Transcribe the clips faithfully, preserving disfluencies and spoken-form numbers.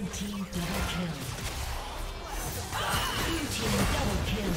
Red team double kill. Blue team double kill.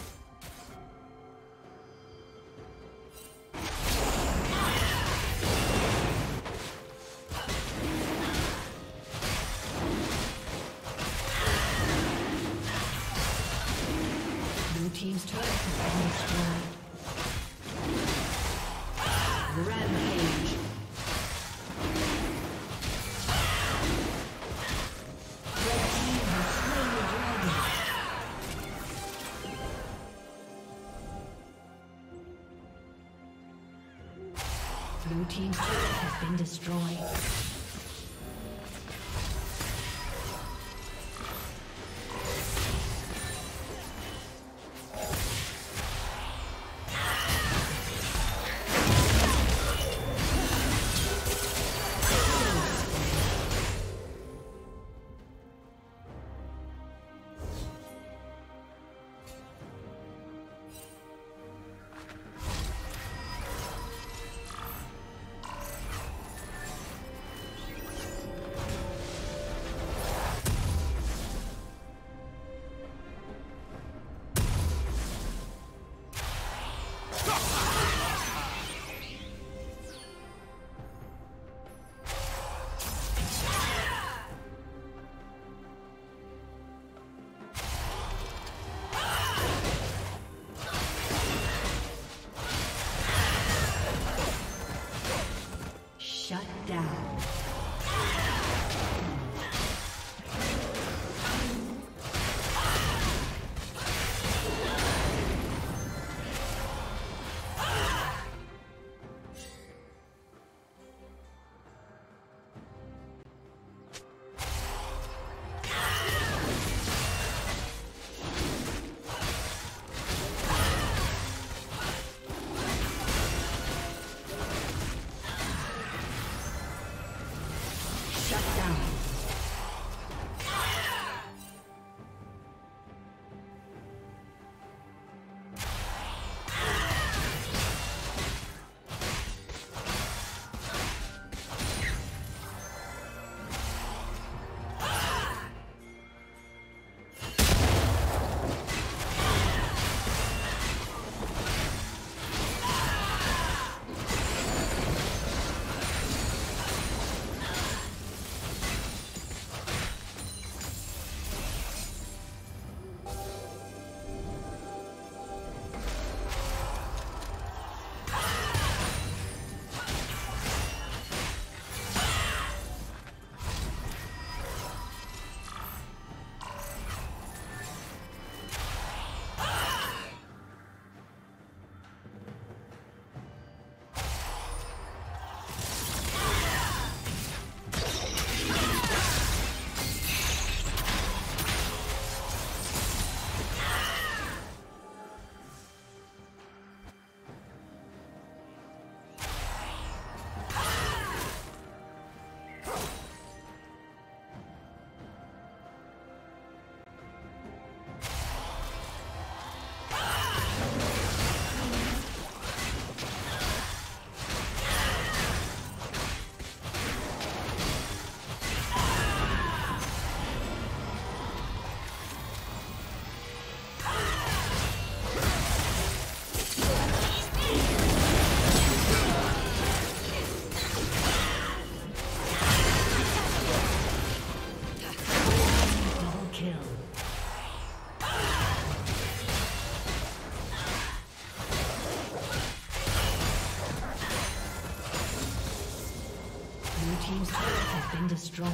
Team's turret has been destroyed. Rampage. Red team has slain the dragon. Blue team's turret has been destroyed. Destroyed.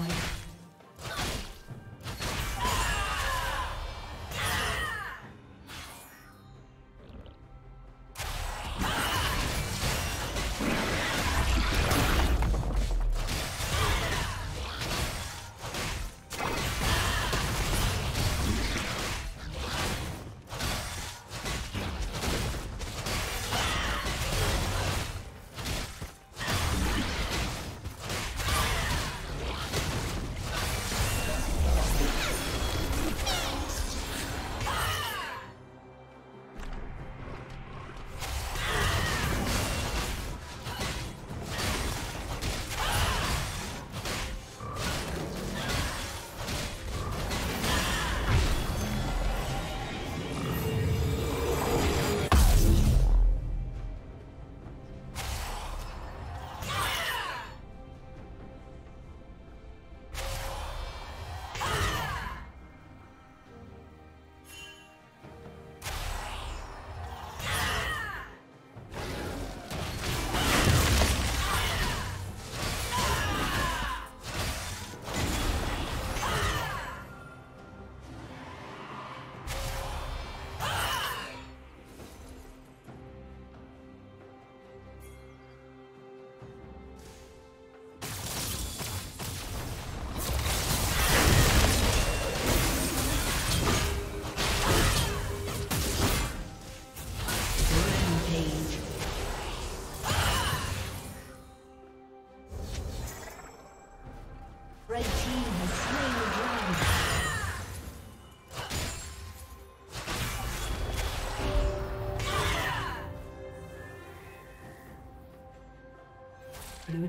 Blue